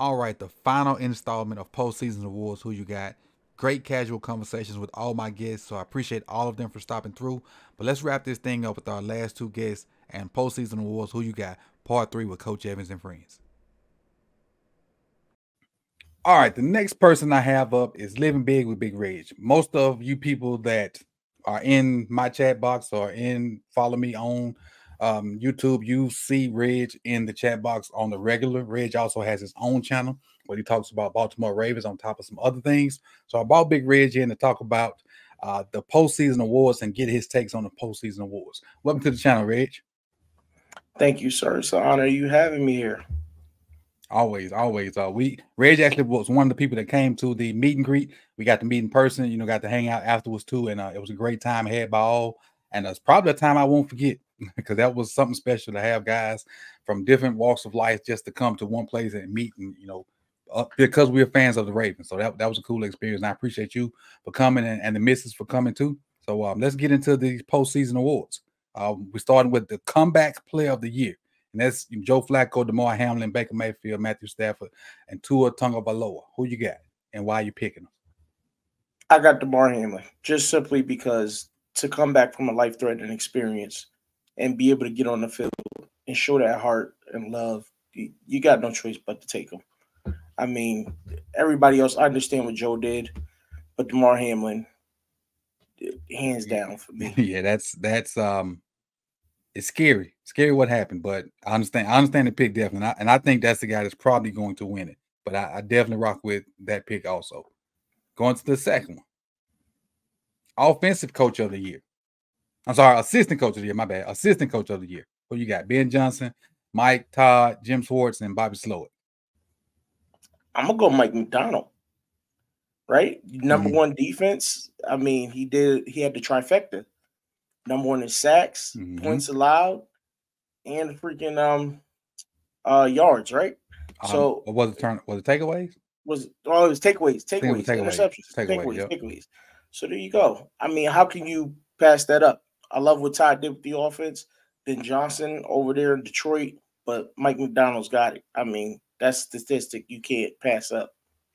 All right, the final installment of Postseason Awards, Who You Got. Great casual conversations with all my guests, so I appreciate all of them for stopping through. But let's wrap this thing up with our last two guests and Postseason Awards, Who You Got, Part 3 with Coach Evans and friends. All right, the next person I have up is Living Big with Big Ridge. Most of you people that are in my chat box or follow me on YouTube, you see Ridge in the chat box on the regular. Ridge also has his own channel where he talks about Baltimore Ravens on top of some other things. So I brought Big Ridge in to talk about the postseason awards and get his takes on the postseason awards. Welcome to the channel, Ridge. Thank you, sir. It's an honor you having me here. Always, always. Ridge actually was one of the people that came to the meet and greet. We got to meet in person, you know, got to hang out afterwards too, and it was a great time had by all. And it's probably a time I won't forget, because that was something special to have guys from different walks of life just to come to one place and meet, and you know, because we're fans of the Ravens. So that was a cool experience. And I appreciate you for coming and the missus for coming too. So let's get into these postseason awards. We're starting with the comeback player of the year, and that's Joe Flacco, DeMar Hamlin, Baker Mayfield, Matthew Stafford, and Tua Tagovailoa. Who you got, and why are you picking them? I got DeMar Hamlin just simply because to come back from a life-threatening experience and be able to get on the field and show that heart and love, you got no choice but to take him. I mean, everybody else, I understand what Joe did, but DeMar Hamlin, hands down for me. Yeah, that's it's scary. Scary what happened, but I understand the pick definitely, and I think that's the guy that's probably going to win it. But I definitely rock with that pick also. Going to the second one. Offensive coach of the year. I'm sorry, assistant coach of the year. My bad. Assistant coach of the year. Who you got? Ben Johnson, Mike, Todd, Jim Schwartz, and Bobby Slowick. I'm going to go Mike Macdonald, right? Number one defense. I mean, he had the trifecta. #1 in sacks, points allowed, and freaking yards, right? So was it takeaways? It was takeaways, interceptions, takeaways. So there you go. I mean, how can you pass that up? I love what Todd did with the offense. Ben Johnson over there in Detroit, but Mike Macdonald's got it. I mean, that's a statistic you can't pass up.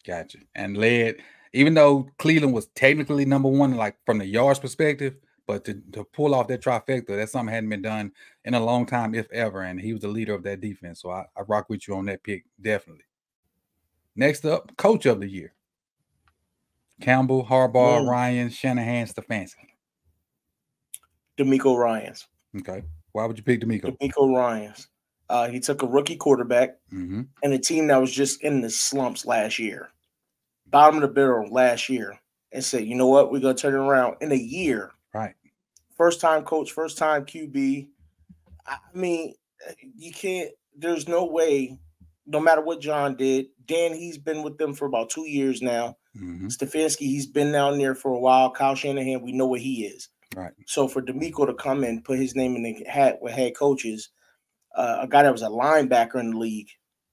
Gotcha. And led, even though Cleveland was technically #1, like from the yards perspective, but to pull off that trifecta, that something hadn't been done in a long time, if ever, and he was the leader of that defense. So I rock with you on that pick, definitely. Next up, coach of the year. Campbell, Harbaugh, Ryan, Shanahan, Stefanski. DeMeco Ryans. Okay. Why would you pick DeMeco? DeMeco Ryans. He took a rookie quarterback and a team that was just in the slumps last year, bottom of the barrel last year, and said, you know what, we're going to turn it around in a year. Right. First-time coach, first-time QB. I mean, you can't – there's no way, no matter what John did. Dan, he's been with them for about 2 years now. Stefanski, he's been down there for a while. Kyle Shanahan, we know what he is. Right. So for DeMeco to come in, put his name in the hat with head coaches, a guy that was a linebacker in the league,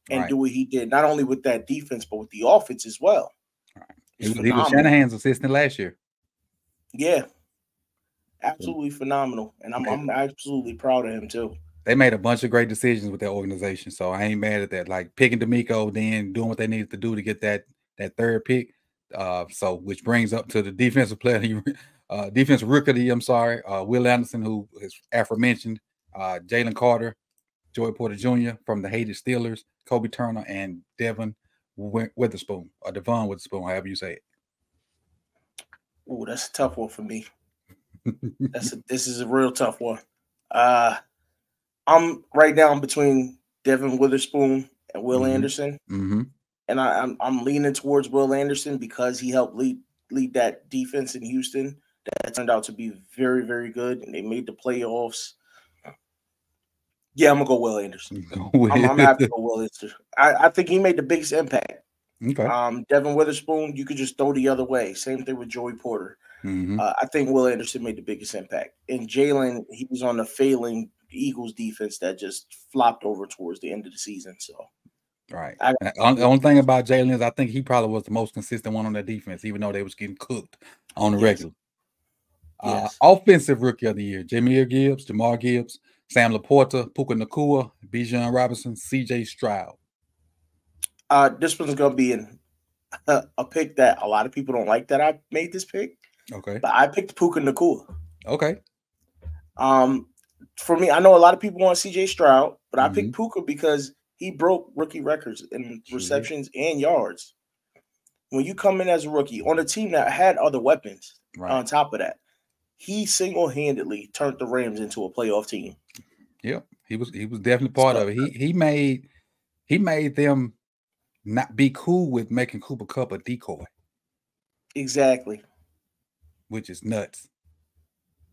and do what he did, not only with that defense, but with the offense as well. Right. He was Shanahan's assistant last year. Yeah. Absolutely phenomenal. And I'm absolutely proud of him too. They made a bunch of great decisions with that organization, so I ain't mad at that. Like picking DeMeco, then doing what they needed to do to get that third pick. So which brings up to the defensive player, defensive rookie. I'm sorry, Will Anderson, who is aforementioned, Jaylen Carter, Joey Porter Jr. from the hated Steelers, Kobe Turner, and Devon Witherspoon, however you say it. Oh, that's a tough one for me. This is a real tough one. I'm right now between Devin Witherspoon and Will Anderson. And I'm leaning towards Will Anderson because he helped lead that defense in Houston that turned out to be very, very good, and they made the playoffs. Yeah, I'm going to go Will Anderson. I'm happy to go Will Anderson. I think he made the biggest impact. Okay. Devin Witherspoon, you could just throw the other way. Same thing with Joey Porter. I think Will Anderson made the biggest impact. And Jaylen, he was on the failing Eagles defense that just flopped over towards the end of the season. So, right. The only thing about Jaylen is I think he probably was the most consistent one on that defense, even though they was getting cooked on the regular. Yes. Offensive rookie of the year, Jahmyr Gibbs, Sam Laporta, Puka Nacua, Bijan Robinson, CJ Stroud. This one's going to be a pick that a lot of people don't like that I made this pick. Okay. But I picked Puka Nacua. Okay. For me, I know a lot of people want CJ Stroud, but I picked Puka because he broke rookie records in receptions and yards. When you come in as a rookie on a team that had other weapons on top of that, he single-handedly turned the Rams into a playoff team. Yeah, he was definitely part of it. He made them not be cool with making Cooper Kupp a decoy. Exactly. Which is nuts.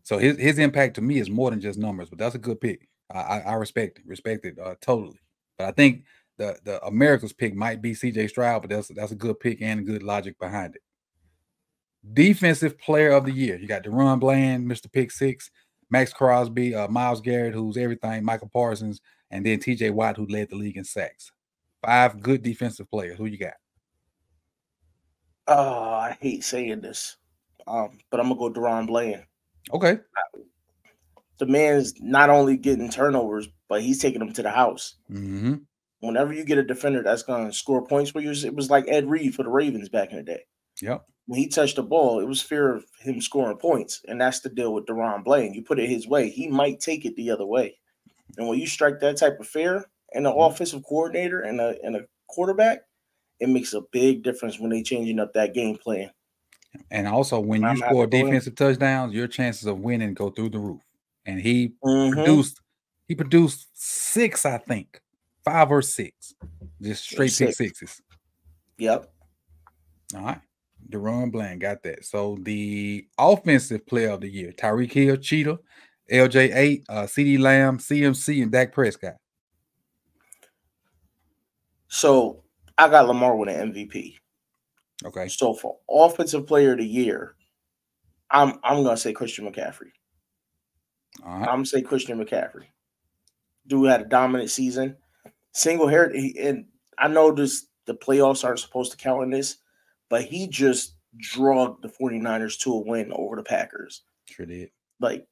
So his impact to me is more than just numbers, but that's a good pick. I respect it totally. But I think the America's pick might be C.J. Stroud, but that's a good pick and good logic behind it. Defensive player of the year. You got DaRon Bland, Mr. Pick Six, Max Crosby, Miles Garrett, who's everything, Michael Parsons, and then TJ Watt, who led the league in sacks. 5 good defensive players. Who you got? Oh, I hate saying this, but I'm going to go DaRon Bland. Okay. The man's not only getting turnovers, but he's taking them to the house. Mm-hmm. Whenever you get a defender that's going to score points for you, it was like Ed Reed for the Ravens back in the day. Yep. When he touched the ball, it was fear of him scoring points, and that's the deal with DaRon Bland. You put it his way, he might take it the other way. And when you strike that type of fear in an offensive coordinator and a quarterback, it makes a big difference when they're changing up that game plan. And also, when you score defensive touchdowns, your chances of winning go through the roof. And he produced 6, I think, 5 or 6, just straight pick sixes. Yep. All right, DaRon Bland got that. So the offensive player of the year: Tyreek Hill, Cheetah, LJ8, CeeDee Lamb, CMC, and Dak Prescott. So I got Lamar with an MVP. Okay. So for offensive player of the year, I'm gonna say Christian McCaffrey. All right. I'm gonna say Christian McCaffrey. Dude had a dominant season, single-handedly, and I know the playoffs aren't supposed to count in this, but he just drugged the 49ers to a win over the Packers. Sure did. Like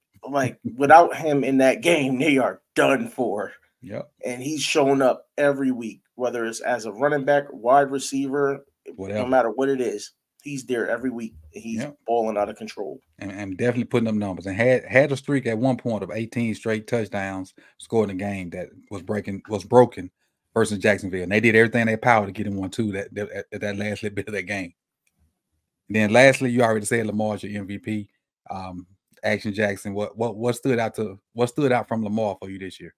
without him in that game, they are done for. Yep. And he's shown up every week, whether it's as a running back, wide receiver, whatever. No matter what it is, he's there every week. He's balling out of control. And definitely putting up numbers. And had a streak at one point of 18 straight touchdowns scored in a game that was broken versus Jacksonville. And they did everything in their power to get him 1-2 that last little bit of that game. And then lastly, you already said Lamar's your MVP. Action Jackson, what stood out from Lamar for you this year?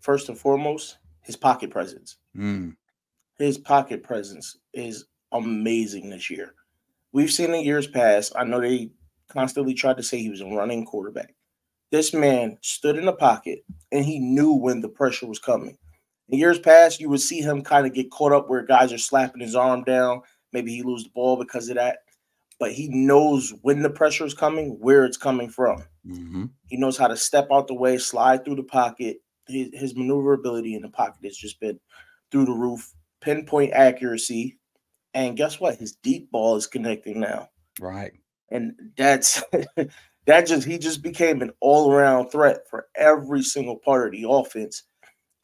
First and foremost, his pocket presence. His pocket presence is amazing this year. We've seen in years past, I know they constantly tried to say he was a running quarterback. This man stood in the pocket, and he knew when the pressure was coming. In years past, you would see him kind of get caught up where guys are slapping his arm down. Maybe he loses the ball because of that. But he knows when the pressure is coming, where it's coming from. He knows how to step out the way, slide through the pocket. His maneuverability in the pocket has just been through the roof. Pinpoint accuracy, and guess what? His deep ball is connecting now. Right. And he just became an all-around threat for every single part of the offense.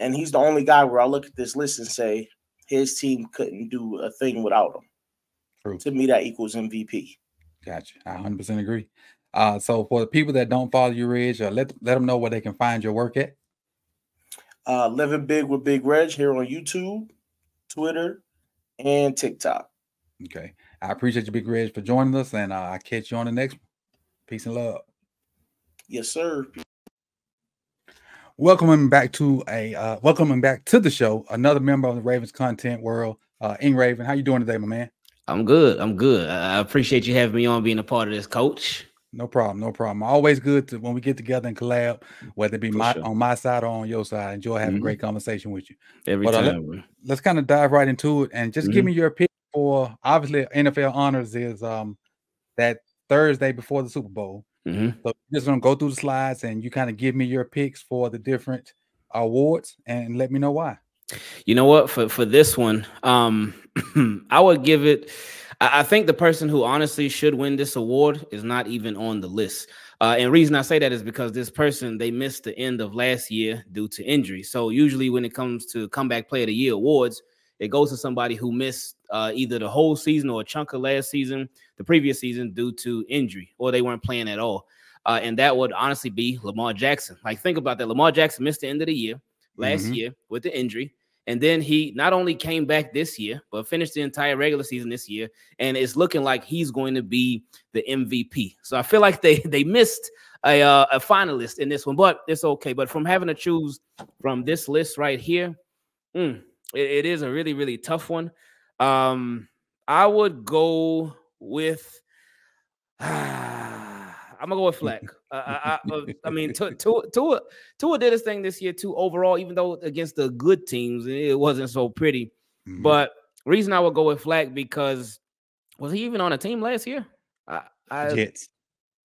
And he's the only guy where I look at this list and say his team couldn't do a thing without him. True. To me, that equals MVP. Gotcha. I 100% agree. So for the people that don't follow you, Ridge, let them know where they can find your work at. Living Big with Big Ridge here on YouTube, Twitter, and TikTok. Okay. I appreciate you, Big Ridge, for joining us, and I'll catch you on the next one. Peace and love. Yes, sir. Welcoming back to the show, another member of the Ravens content world, Engraven. How you doing today, my man? I'm good. I appreciate you having me on, being a part of this, Coach. No problem. Always good to, when we get together and collab, whether it be on my side or on your side. I enjoy having great conversation with you. Every time. Let's kind of dive right into it and just give me your opinion for, obviously, NFL Honors is that Thursday before the Super Bowl. So just going to go through the slides and you kind of give me your picks for the different awards and let me know why. You know what? For this one, I would give it... I think the person who honestly should win this award is not even on the list. And the reason I say that is because this person, they missed the end of last year due to injury. So usually when it comes to Comeback Player of the Year awards, it goes to somebody who missed either the whole season or a chunk of last season, the previous season, due to injury, or they weren't playing at all. And that would honestly be Lamar Jackson. Like, think about that. Lamar Jackson missed the end of the year last year with the injury. And then he not only came back this year, but finished the entire regular season this year. And it's looking like he's going to be the MVP. So I feel like they missed a finalist in this one, but it's okay. But from having to choose from this list right here, it is a really, really tough one. I would go with, I'm going to go with Flack. I mean, Tua did his thing this year too overall, even though against the good teams, it wasn't so pretty. But reason I would go with Flack because was he even on a team last year? Jets.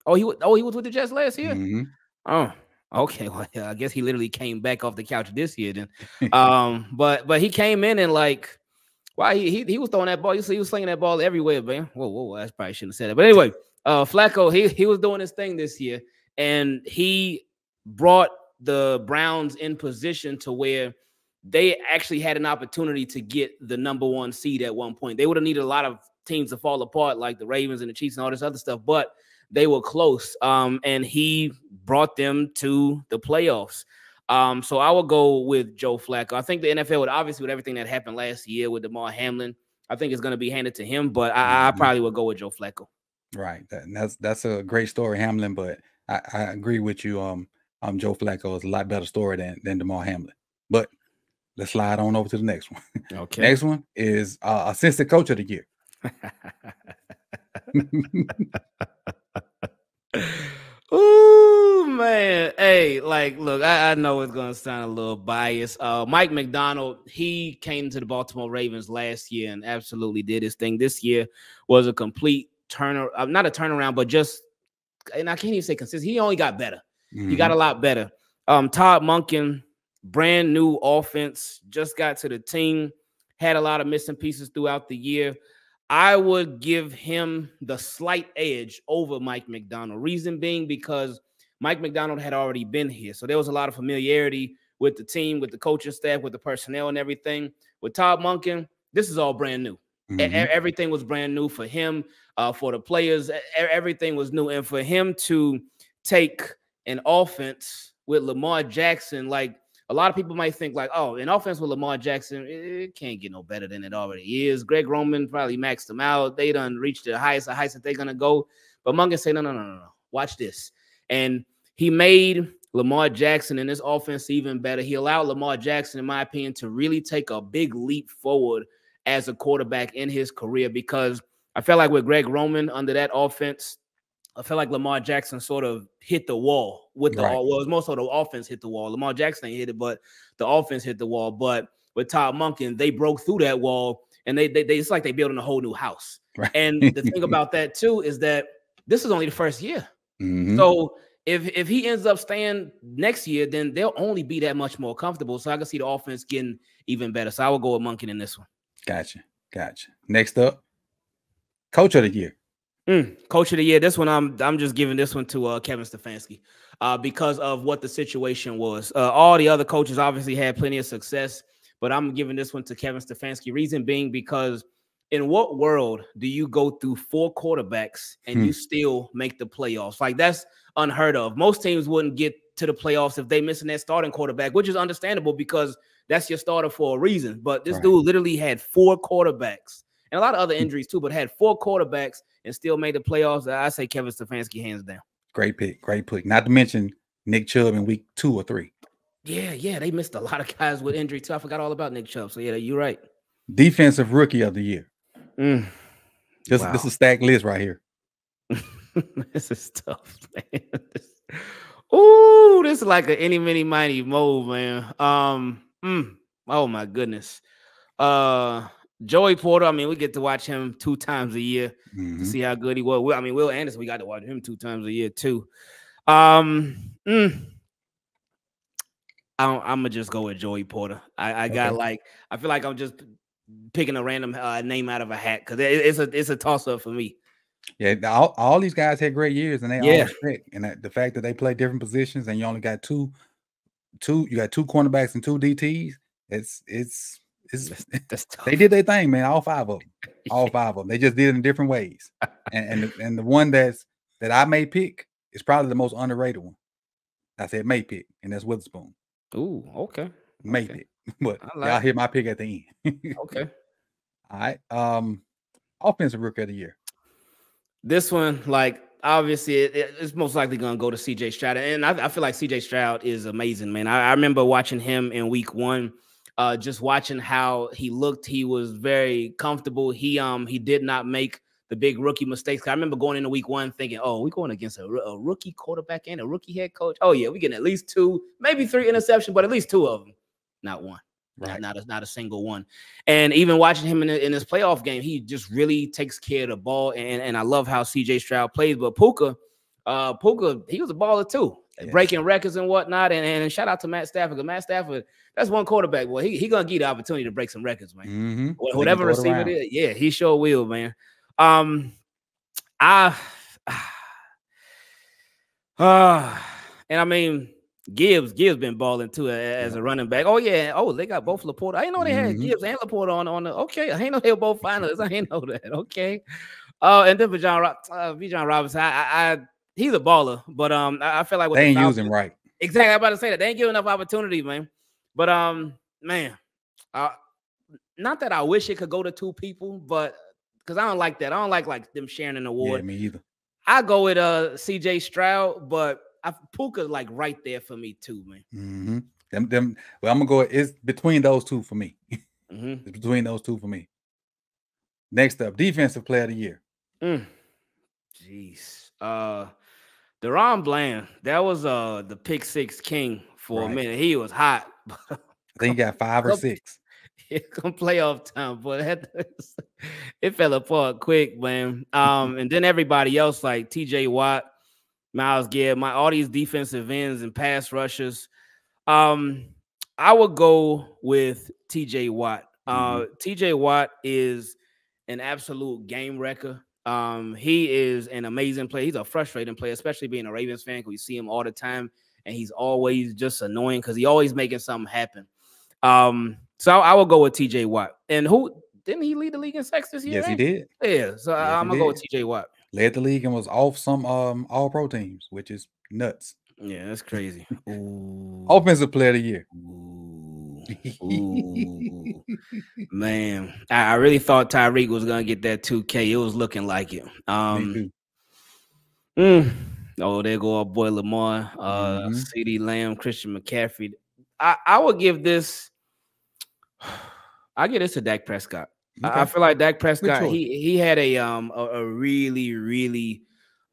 Oh, he was with the Jets last year? Oh, okay. Well, I guess he literally came back off the couch this year then. But he came in and like, why he was throwing that ball. He was slinging that ball everywhere, man. Whoa, I probably shouldn't have said that. But anyway, Flacco, he was doing his thing this year, and he brought the Browns in position to where they actually had an opportunity to get the #1 seed at one point. They would have needed a lot of teams to fall apart, like the Ravens and the Chiefs and all this other stuff, but they were close, and he brought them to the playoffs. So I would go with Joe Flacco. I think the NFL would obviously, with everything that happened last year with DeMar Hamlin, I think it's going to be handed to him, but I probably would go with Joe Flacco. Right. That's a great story, Hamlin, but I agree with you. Joe Flacco is a lot better story than DeMar Hamlin. But let's slide on over to the next one. Okay. Next one is assistant coach of the year. Ooh, man. Hey, like, look, I know it's going to sound a little biased. Mike Macdonald, he came to the Baltimore Ravens last year and absolutely did his thing. This year was a complete turnaround, not a turnaround, but just, and I can't even say consistent. He only got better. He got a lot better. Todd Monken, brand new offense, just got to the team, had a lot of missing pieces throughout the year. I would give him the slight edge over Mike Macdonald. Reason being because Mike Macdonald had already been here. So there was a lot of familiarity with the team, with the coaching staff, with the personnel and everything. With Todd Monken, this is all brand new. Everything was brand new for him, for the players. Everything was new. And for him to take an offense with Lamar Jackson, like a lot of people might think like, oh, an offense with Lamar Jackson, it can't get no better than it already is. Greg Roman probably maxed them out. They done reached the highest that they're going to go. But Monken said, no. Watch this. And he made Lamar Jackson and his offense even better. He allowed Lamar Jackson, in my opinion, to really take a big leap forward as a quarterback in his career, because I felt like with Greg Roman under that offense, I felt like Lamar Jackson sort of hit the wall with the all. Well, it was more so the offense hit the wall. Lamar Jackson hit it, but the offense hit the wall. But with Todd Monken, they broke through that wall, and they it's like they building a whole new house. Right. And the thing about that too is that this is only the first year. So if he ends up staying next year, then they'll only be that much more comfortable. So I can see the offense getting even better. So I will go with Monken in this one. Gotcha. Next up, coach of the year. Coach of the year. This one, I'm just giving this one to Kevin Stefanski because of what the situation was. All the other coaches obviously had plenty of success, but I'm giving this one to Kevin Stefanski. Reason being because in what world do you go through 4 quarterbacks and you still make the playoffs? Like, that's unheard of. Most teams wouldn't get to the playoffs if they missing that starting quarterback, which is understandable because that's your starter for a reason. But this dude literally had 4 quarterbacks and a lot of other injuries too, but had 4 quarterbacks and still made the playoffs. I say Kevin Stefanski hands down. Great pick. Not to mention Nick Chubb in week 2 or 3. Yeah. They missed a lot of guys with injury too. I forgot all about Nick Chubb. So yeah, you're right. Defensive rookie of the year. This is a stacked list right here. This is tough, man. Ooh, this is like an any, many, mighty mode, man. Oh my goodness. Joey Porter. I mean, we get to watch him 2 times a year to see how good he was. I mean, Will Anderson, we got to watch him 2 times a year too. I'm gonna just go with Joey Porter. I feel like I'm just picking a random name out of a hat because it's a toss up for me. Yeah, all these guys had great years, and they all sick. And the fact that they play different positions, and you only got two cornerbacks and 2 DTs, it's They did their thing, man. All five of them. All five of them. They just did it in different ways. And the one that I may pick is probably the most underrated one. I said may pick, and that's Witherspoon. Ooh, okay. May pick. But y'all hear my pick at the end. Okay. All right. Offensive rookie of the year. This one, like, obviously, it's most likely going to go to CJ Stroud. And I feel like CJ Stroud is amazing, man. I remember watching him in week 1, just watching how he looked. He was very comfortable. He did not make the big rookie mistakes. I remember going into week 1 thinking, oh, we're going against a rookie quarterback and a rookie head coach. Oh, yeah, we're getting at least 2, maybe 3 interceptions, but at least 2 of them. Not one. Right. Not a single one. And even watching him in this playoff game, he just really takes care of the ball. And I love how CJ Stroud plays. But Puka, he was a baller too, yes, breaking records and whatnot. And shout out to Matt Stafford. Because Matt Stafford, that's one quarterback. Well, he going to get the opportunity to break some records, man. Mm-hmm. Whatever receiver it is, yeah, he sure will, man. And I mean, Gibbs been balling too as a running back. Oh yeah. Oh, they got both Laporta. I didn't know they had Gibbs and Laporta on the. Okay, I didn't know they were both finalists. I didn't know that. Okay. And then Bijan Robinson. He's a baller, but I feel like with they ain't using him right. Exactly. I'm about to say that they ain't giving enough opportunity, man. But not that I wish it could go to 2 people, but because I don't like that. I don't like them sharing an award. Yeah, me either. I go with CJ Stroud, but Puka's like right there for me too, man. Mm-hmm. Well, I'm gonna go. It's between those 2 for me. Mm-hmm. It's between those 2 for me. Next up, defensive player of the year. Jeez, DaRon Bland. That was the pick-6 king for a minute. He was hot. I think he got 5 or 6. Yeah, come playoff time, but it fell apart quick, man. And then everybody else like TJ Watt, Miles Garrett, all these defensive ends and pass rushers. I would go with TJ Watt. TJ Watt is an absolute game wrecker. He is an amazing player. He's a frustrating player, especially being a Ravens fan, because you see him all the time, and he's always just annoying because he's always making something happen. So I will go with TJ Watt. And didn't he lead the league in sacks this year? Yes, he did. Yeah, so yes, I'm gonna go with TJ Watt. Led the league and was off some all-pro teams, which is nuts. Yeah, that's crazy. Ooh. Offensive player of the year. Ooh. Ooh. Man, I really thought Tyreek was going to get that 2K. It was looking like it. Oh, there go our boy Lamar, CeeDee Lamb, Christian McCaffrey. I would give this – I give this to Dak Prescott. Okay. I feel like Dak Prescott, he had a really, really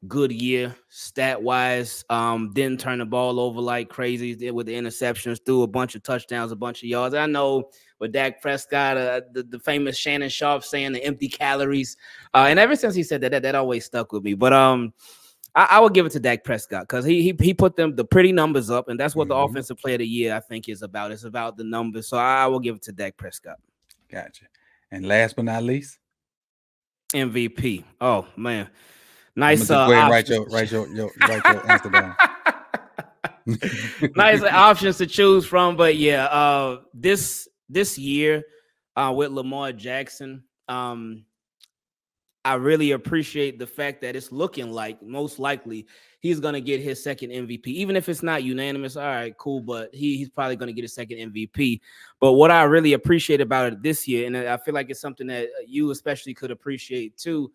good year stat-wise. Didn't turn the ball over like crazy, did with the interceptions, threw a bunch of touchdowns, a bunch of yards. I know with Dak Prescott, the famous Shannon Sharp saying the empty calories. And ever since he said that always stuck with me. But I would give it to Dak Prescott because he put the pretty numbers up, and that's what the offensive player of the year, I think, is about. It's about the numbers. So I will give it to Dak Prescott. Gotcha. And last but not least, MVP. Oh man, nice. Write your answer down. Nice options to choose from, but yeah, this year with Lamar Jackson, I really appreciate the fact that it's looking like most likely he's gonna get his second MVP, even if it's not unanimous. All right, cool, but he's probably gonna get his second MVP. But what I really appreciate about it this year, and I feel like it's something that you especially could appreciate too,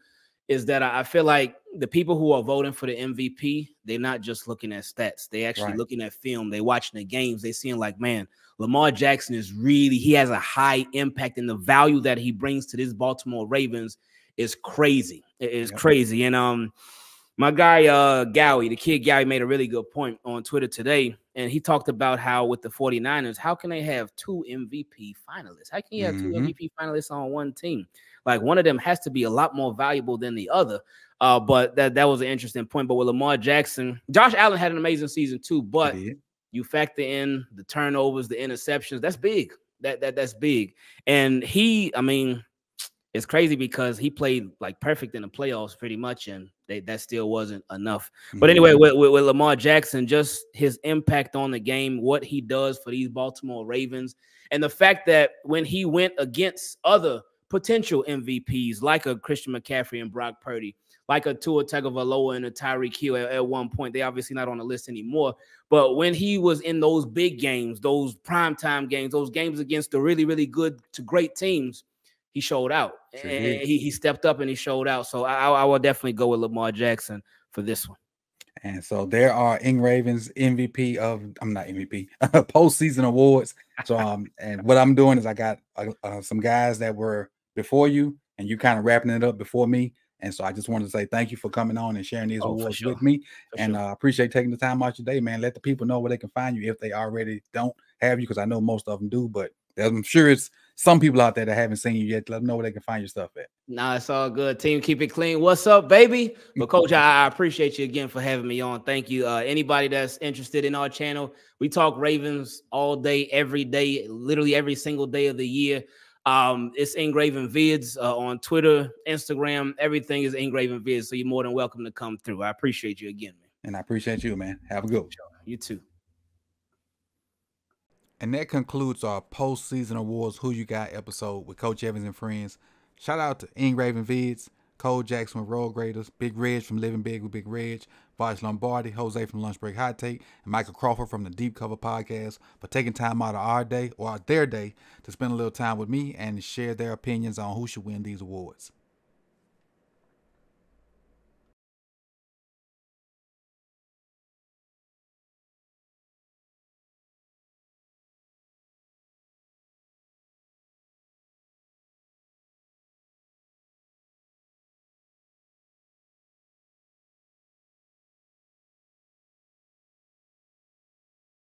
is that I feel like the people who are voting for the MVP, they're not just looking at stats; they actually looking at film. They watching the games. They seeing like, man, Lamar Jackson is really, he has a high impact, and the value that he brings to this Baltimore Ravens is crazy. It is crazy. And my guy Gowie, the kid Gowie, made a really good point on Twitter today, and he talked about how with the 49ers, how can they have 2 MVP finalists? How can you have 2 MVP finalists on one team? Like, one of them has to be a lot more valuable than the other. But that was an interesting point. But with Lamar Jackson, Josh Allen had an amazing season too, but you factor in the turnovers, the interceptions. That's big. That's big. And I mean, it's crazy because he played like perfect in the playoffs pretty much, and that still wasn't enough. But anyway, with Lamar Jackson, just his impact on the game, what he does for these Baltimore Ravens, and the fact that when he went against other potential MVPs like a Christian McCaffrey and Brock Purdy, like a Tua Tagovailoa and a Tyreek Hill at one point. They're obviously not on the list anymore. But when he was in those big games, those primetime games, those games against the really, really good to great teams, he showed out. Sure. And he stepped up and he showed out. So I will definitely go with Lamar Jackson for this one. And so there are Engraven's MVP of, I'm not MVP, postseason awards. So and what I'm doing is I got some guys that were before you, and you kind of wrapping it up before me. And so I just wanted to say thank you for coming on and sharing these awards with me. And I appreciate taking the time out your day, man. Let the people know where they can find you if they already don't have you, because I know most of them do. But I'm sure it's some people out there that haven't seen you yet. Let them know where they can find your stuff at. Nah, it's all good. Team, keep it clean. What's up, baby? But, Coach, I appreciate you again for having me on. Thank you. Anybody that's interested in our channel, we talk Ravens all day, every day, literally every single day of the year. It's Engraven Vids on Twitter, Instagram. Everything is Engraven Vids, so you're more than welcome to come through. I appreciate you again, man. And I appreciate you, man. Have a good one. You too. And that concludes our postseason awards Who You Got episode with Coach Evans and friends. Shout out to Engraven Vids, Cole Jackson with Road Graders, Big Ridge from Living Big with Big Ridge, Vargas Lombardi, Jose from Lunch Break Hot Take, and Michael Crawford from the Deep Cover Podcast for taking time out of our day or their day to spend a little time with me and share their opinions on who should win these awards.